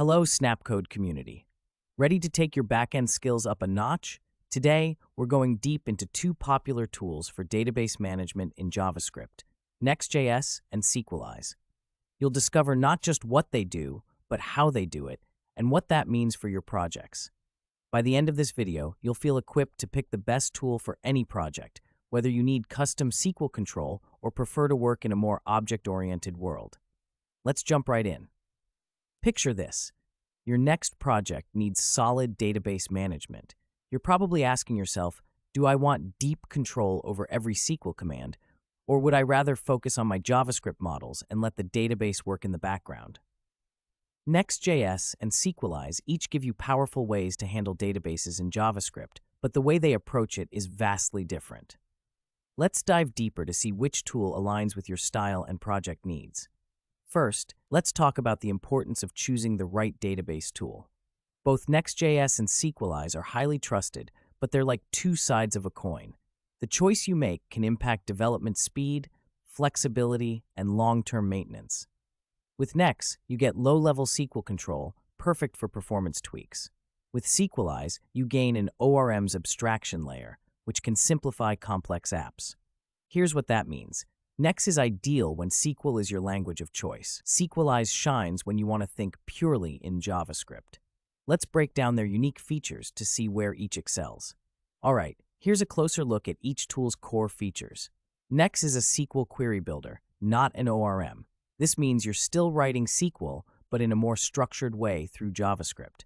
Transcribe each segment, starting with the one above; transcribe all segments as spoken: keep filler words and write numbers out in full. Hello, Snapkode community. Ready to take your backend skills up a notch? Today, we're going deep into two popular tools for database management in JavaScript, Knex.js and Sequelize. You'll discover not just what they do, but how they do it, and what that means for your projects. By the end of this video, you'll feel equipped to pick the best tool for any project, whether you need custom S Q L control or prefer to work in a more object-oriented world. Let's jump right in. Picture this. Your next project needs solid database management. You're probably asking yourself, do I want deep control over every S Q L command, or would I rather focus on my JavaScript models and let the database work in the background? Knex.js and Sequelize each give you powerful ways to handle databases in JavaScript, but the way they approach it is vastly different. Let's dive deeper to see which tool aligns with your style and project needs. First, let's talk about the importance of choosing the right database tool. Both Knex.js and Sequelize are highly trusted, but they're like two sides of a coin. The choice you make can impact development speed, flexibility, and long-term maintenance. With Knex, you get low-level S Q L control, perfect for performance tweaks. With Sequelize, you gain an O R M's abstraction layer, which can simplify complex apps. Here's what that means. Knex is ideal when S Q L is your language of choice. Sequelize shines when you want to think purely in JavaScript. Let's break down their unique features to see where each excels. All right, here's a closer look at each tool's core features. Knex is a S Q L query builder, not an O R M. This means you're still writing S Q L, but in a more structured way through JavaScript.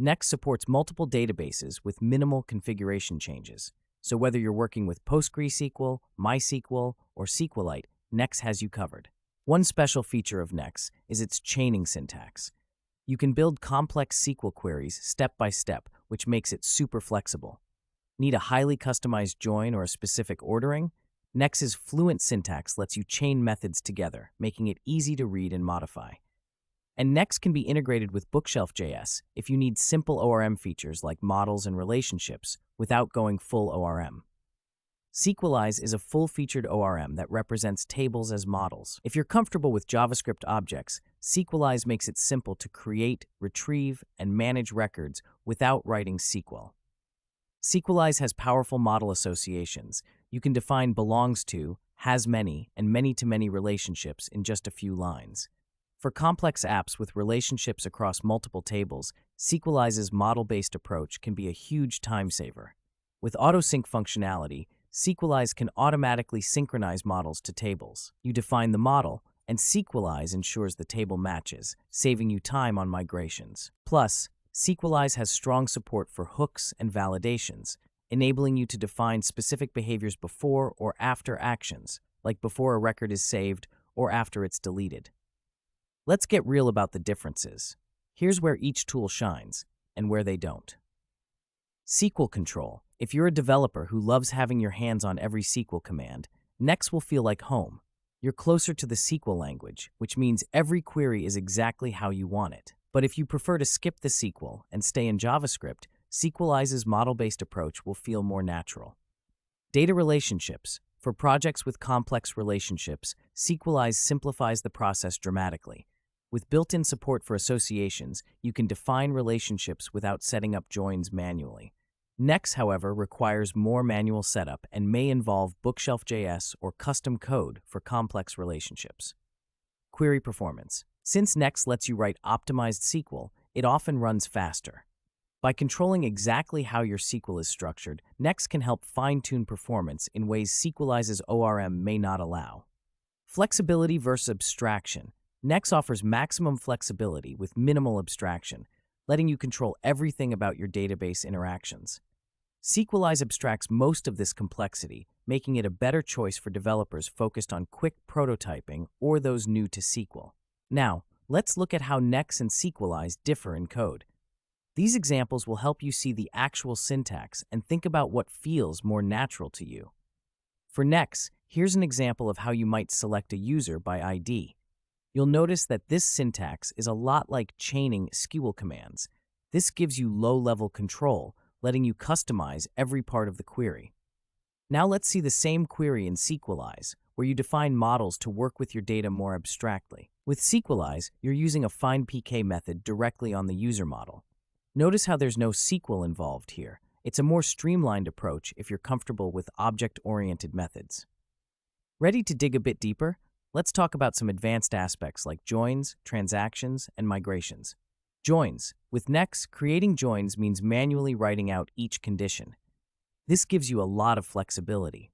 Knex supports multiple databases with minimal configuration changes. So whether you're working with PostgreSQL, MySQL, or SQLite, Knex has you covered. One special feature of Knex is its chaining syntax. You can build complex S Q L queries step by step, which makes it super flexible. Need a highly customized join or a specific ordering? Knex's fluent syntax lets you chain methods together, making it easy to read and modify. And Knex can be integrated with Bookshelf dot J S if you need simple O R M features like models and relationships without going full O R M. Sequelize is a full-featured O R M that represents tables as models. If you're comfortable with JavaScript objects, Sequelize makes it simple to create, retrieve, and manage records without writing S Q L. Sequelize has powerful model associations. You can define belongs to, has many, and many-to-many relationships in just a few lines. For complex apps with relationships across multiple tables, Sequelize's model-based approach can be a huge time saver. With autosync functionality, Sequelize can automatically synchronize models to tables. You define the model, and Sequelize ensures the table matches, saving you time on migrations. Plus, Sequelize has strong support for hooks and validations, enabling you to define specific behaviors before or after actions, like before a record is saved or after it's deleted. Let's get real about the differences. Here's where each tool shines and where they don't. S Q L control. If you're a developer who loves having your hands on every S Q L command, Knex will feel like home. You're closer to the S Q L language, which means every query is exactly how you want it. But if you prefer to skip the S Q L and stay in JavaScript, Sequelize's model-based approach will feel more natural. Data relationships. For projects with complex relationships, Sequelize simplifies the process dramatically. With built-in support for associations, you can define relationships without setting up joins manually. Knex, however, requires more manual setup and may involve Bookshelf dot J S or custom code for complex relationships. Query performance. Since Knex lets you write optimized S Q L, it often runs faster. By controlling exactly how your S Q L is structured, Knex can help fine-tune performance in ways Sequelize's O R M may not allow. Flexibility versus abstraction. Knex offers maximum flexibility with minimal abstraction, letting you control everything about your database interactions. Sequelize abstracts most of this complexity, making it a better choice for developers focused on quick prototyping or those new to S Q L. Now, let's look at how Knex and Sequelize differ in code. These examples will help you see the actual syntax and think about what feels more natural to you. For Knex, here's an example of how you might select a user by I D. You'll notice that this syntax is a lot like chaining S Q L commands. This gives you low-level control, letting you customize every part of the query. Now let's see the same query in Sequelize, where you define models to work with your data more abstractly. With Sequelize, you're using a findPK method directly on the user model. Notice how there's no S Q L involved here. It's a more streamlined approach if you're comfortable with object-oriented methods. Ready to dig a bit deeper? Let's talk about some advanced aspects like joins, transactions, and migrations. Joins. With Knex, creating joins means manually writing out each condition. This gives you a lot of flexibility.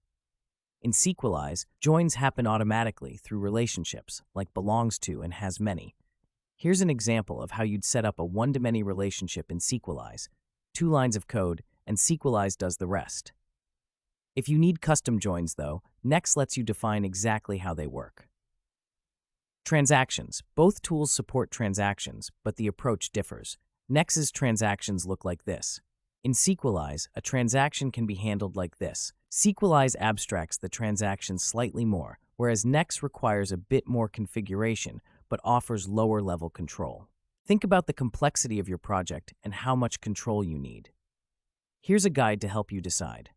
In Sequelize, joins happen automatically through relationships, like belongs to and has many. Here's an example of how you'd set up a one-to-many relationship in Sequelize. Two lines of code, and Sequelize does the rest. If you need custom joins, though, Knex lets you define exactly how they work. Transactions. Both tools support transactions, but the approach differs. Knex's transactions look like this. In Sequelize, a transaction can be handled like this. Sequelize abstracts the transaction slightly more, whereas Knex requires a bit more configuration, but offers lower-level control. Think about the complexity of your project and how much control you need. Here's a guide to help you decide.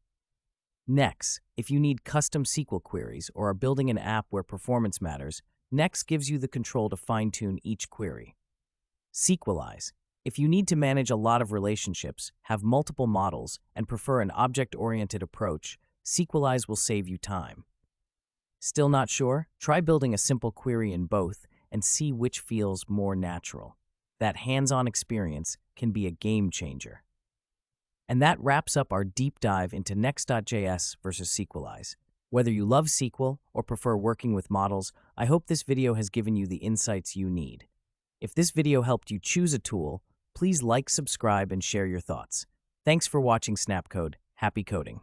Knex. If you need custom S Q L queries or are building an app where performance matters, Knex gives you the control to fine-tune each query. Sequelize. If you need to manage a lot of relationships, have multiple models, and prefer an object-oriented approach, Sequelize will save you time. Still not sure? Try building a simple query in both and see which feels more natural. That hands-on experience can be a game-changer. And that wraps up our deep dive into Knex.js versus Sequelize. Whether you love S Q L or prefer working with models, I hope this video has given you the insights you need. If this video helped you choose a tool, please like, subscribe, and share your thoughts. Thanks for watching Snapkode. Happy coding!